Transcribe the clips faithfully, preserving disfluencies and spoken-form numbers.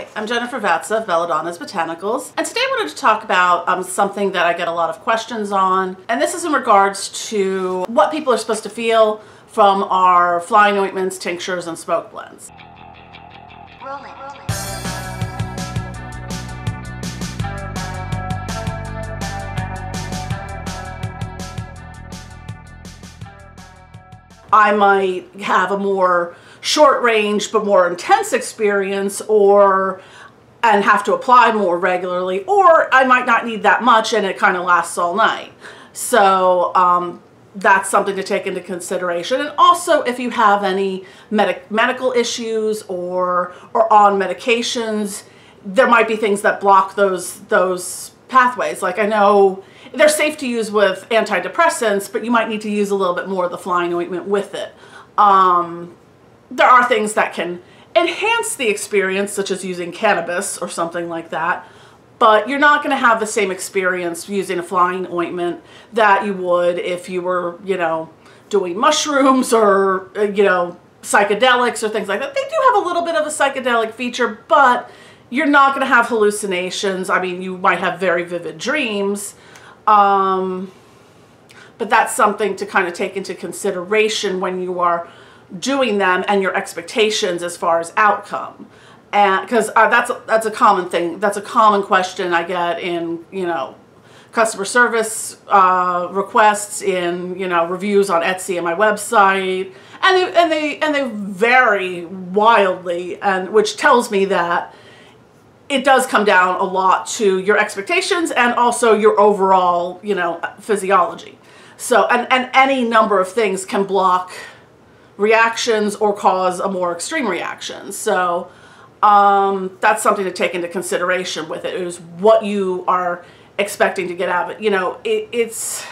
Hi, I'm Jennifer Vatza of Belladonna's Botanicals, and today I wanted to talk about um, something that I get a lot of questions on, and this is in regards to what people are supposed to feel from our flying ointments, tinctures, and smoke blends. Rolling. I might have a more short range but more intense experience or and have to apply more regularly, or I might not need that much and it kind of lasts all night. So um, that's something to take into consideration. And also if you have any med medical issues or or on medications, there might be things that block those those pathways. Like I know they're safe to use with antidepressants, but you might need to use a little bit more of the flying ointment with it. Um, there are things that can enhance the experience, such as using cannabis or something like that, but you're not going to have the same experience using a flying ointment that you would if you were, you know, doing mushrooms or, you know, psychedelics or things like that. They do have a little bit of a psychedelic feature, but you're not going to have hallucinations. I mean, you might have very vivid dreams, um, but that's something to kind of take into consideration when you are doing them and your expectations as far as outcome. And because uh, that's a, that's a common thing, that's a common question I get in, you know, customer service uh, requests, in, you know, reviews on Etsy and my website, and they and they and they vary wildly, and which tells me that it does come down a lot to your expectations and also your overall, you know, physiology. So and and any number of things can block reactions or cause a more extreme reaction. So um, that's something to take into consideration with it, is what you are expecting to get out of it. You know, it, it's,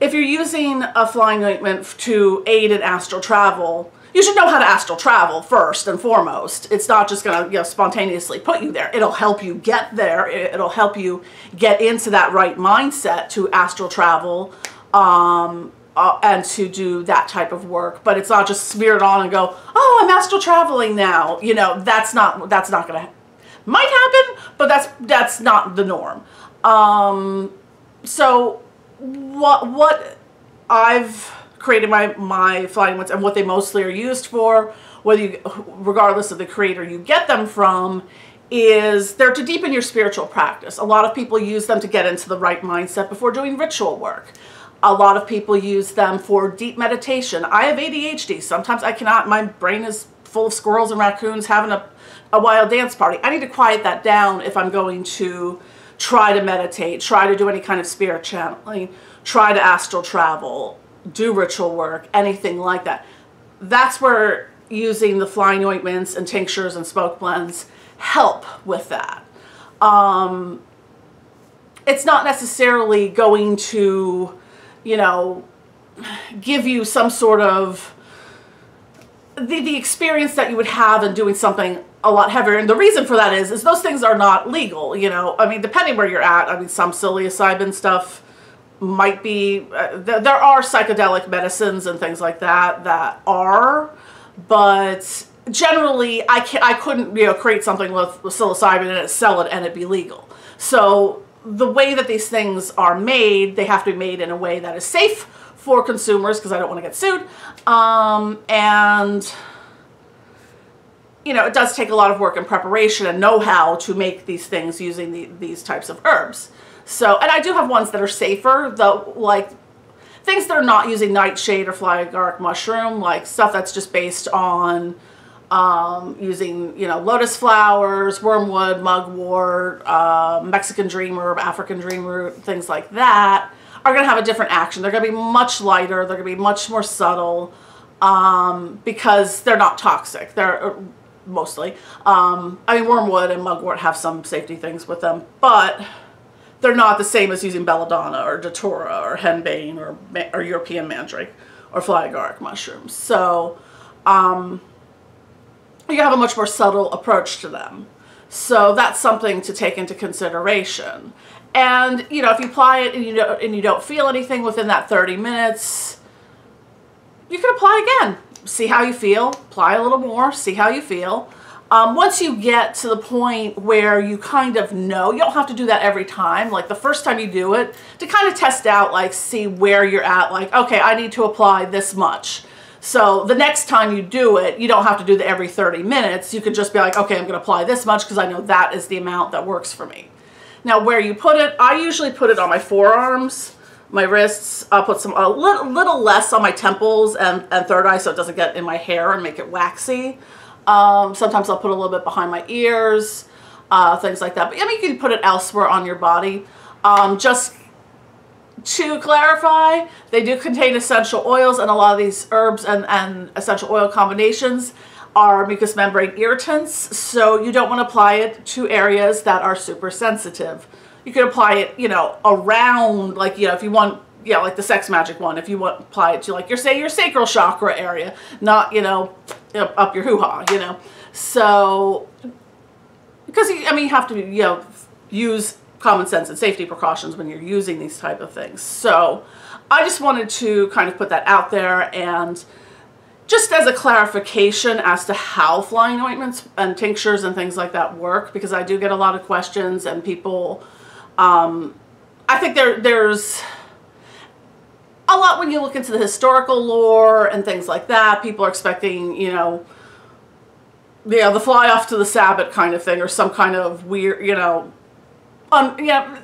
if you're using a flying ointment to aid in astral travel, you should know how to astral travel first and foremost. It's not just gonna, you know, spontaneously put you there. It'll help you get there. It'll help you get into that right mindset to astral travel, um, Uh, and to do that type of work. But it's not just smear it on and go, oh, I'm astral traveling now. You know, that's not, that's not gonna, might happen, but that's, that's not the norm. Um, so what, what I've created my, my flying ones and what they mostly are used for, whether you, regardless of the creator you get them from, is they're to deepen your spiritual practice. A lot of people use them to get into the right mindset before doing ritual work. A lot of people use them for deep meditation. I have A D H D. Sometimes I cannot, my brain is full of squirrels and raccoons having a, a wild dance party. I need to quiet that down if I'm going to try to meditate, try to do any kind of spirit channeling, try to astral travel, do ritual work, anything like that. That's where using the flying ointments and tinctures and smoke blends help with that. Um, it's not necessarily going to, you know, give you some sort of the, the experience that you would have in doing something a lot heavier. And the reason for that is, is those things are not legal, you know. I mean, depending where you're at, I mean, some psilocybin stuff might be, uh, th there are psychedelic medicines and things like that that are, but generally I, can't, I couldn't, you know, create something with, with psilocybin and it sell it and it be legal. So the way that these things are made, they have to be made in a way that is safe for consumers, because I don't want to get sued. Um, and, you know, it does take a lot of work and preparation and know-how to make these things using the, these types of herbs. So, and I do have ones that are safer, though, like things that are not using nightshade or fly agaric mushroom, like stuff that's just based on Um, using, you know, lotus flowers, wormwood, mugwort, uh, Mexican dream herb, African dream root, things like that, are going to have a different action. They're going to be much lighter. They're going to be much more subtle, um, because they're not toxic. They're mostly, um, I mean, wormwood and mugwort have some safety things with them, but they're not the same as using belladonna or datura or henbane or, or European mandrake or fly agaric mushrooms. So, um, you have a much more subtle approach to them. So that's something to take into consideration. And, you know, if you apply it and you don't, and you don't feel anything within that thirty minutes, you can apply again. See how you feel, apply a little more, see how you feel. Um, once you get to the point where you kind of know, you don't have to do that every time, like the first time you do it, to kind of test out, like see where you're at, like, okay, I need to apply this much. So the next time you do it, you don't have to do the every thirty minutes. You could just be like, okay, I'm going to apply this much because I know that is the amount that works for me. Now where you put it, I usually put it on my forearms, my wrists. I'll put some a little, little less on my temples and, and third eye so it doesn't get in my hair and make it waxy. Um, sometimes I'll put a little bit behind my ears, uh, things like that. But I mean, you can put it elsewhere on your body. Um, just to clarify, they do contain essential oils, and a lot of these herbs and, and essential oil combinations are mucous membrane irritants. So you don't want to apply it to areas that are super sensitive. You can apply it, you know, around, like, you know, if you want, yeah, like the sex magic one, if you want to apply it to, like, your, say, your sacral chakra area, not, you know, up your hoo-ha, you know. So, because, I mean, you have to, you know, use common sense and safety precautions when you're using these type of things. So I just wanted to kind of put that out there, and just as a clarification as to how flying ointments and tinctures and things like that work, because I do get a lot of questions, and people, um, I think there there's... a lot when you look into the historical lore and things like that, people are expecting, you know, you know the fly off to the Sabbath kind of thing, or some kind of weird, you know, um, you know,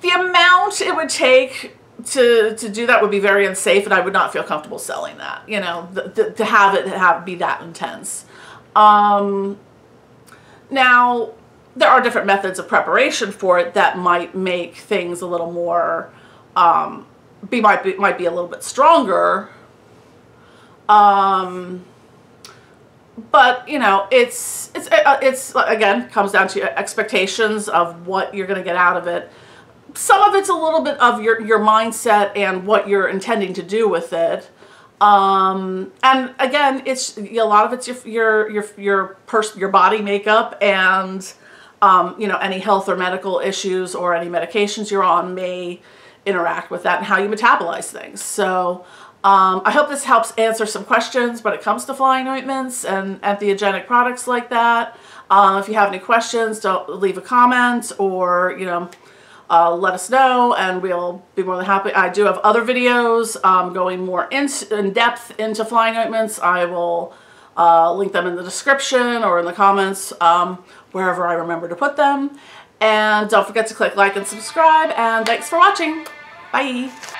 the amount it would take to to do that would be very unsafe, and I would not feel comfortable selling that, you know, th th to have it have be that intense. Um, now, there are different methods of preparation for it that might make things a little more... Um, Be might be might be a little bit stronger, um, but you know it's it's it's again comes down to your expectations of what you're going to get out of it. Some of it's a little bit of your your mindset and what you're intending to do with it, um, and again, it's a lot of it's your your your your person your body makeup, and um, you know, any health or medical issues or any medications you're on may interact with that and how you metabolize things. So um, I hope this helps answer some questions when it comes to flying ointments and entheogenic products like that. Uh, if you have any questions, don't leave a comment, or, you know, uh, let us know, and we'll be more than happy. I do have other videos um, going more in, in depth into flying ointments. I will uh, link them in the description or in the comments, um, wherever I remember to put them. And don't forget to click like and subscribe, and thanks for watching. Bye.